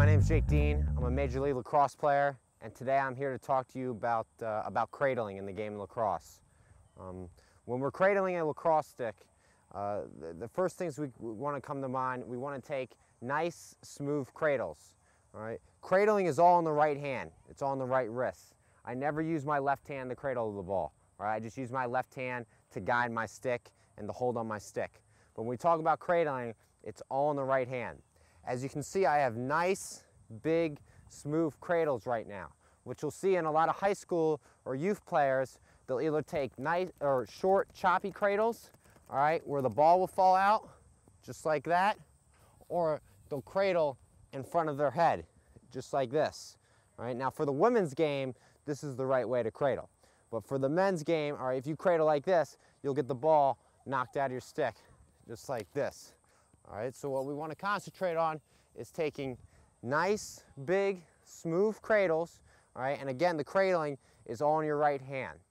My name's Jake Dean. I'm a Major League Lacrosse player, and today I'm here to talk to you about cradling in the game of lacrosse. When we're cradling a lacrosse stick, the first things we want to come to mind, we want to take nice, smooth cradles. All right? Cradling is all on the right hand. It's all on the right wrist. I never use my left hand to cradle the ball. All right? I just use my left hand to guide my stick and to hold on my stick. But when we talk about cradling, it's all on the right hand. As you can see, I have nice, big, smooth cradles right now, which you'll see in a lot of high school or youth players. They'll either take nice or short, choppy cradles, all right, where the ball will fall out, just like that, or they'll cradle in front of their head, just like this. All right, now for the women's game, this is the right way to cradle. But for the men's game, all right, if you cradle like this, you'll get the ball knocked out of your stick, just like this. All right, so what we want to concentrate on is taking nice, big, smooth cradles, all right, and again, the cradling is all in your right hand.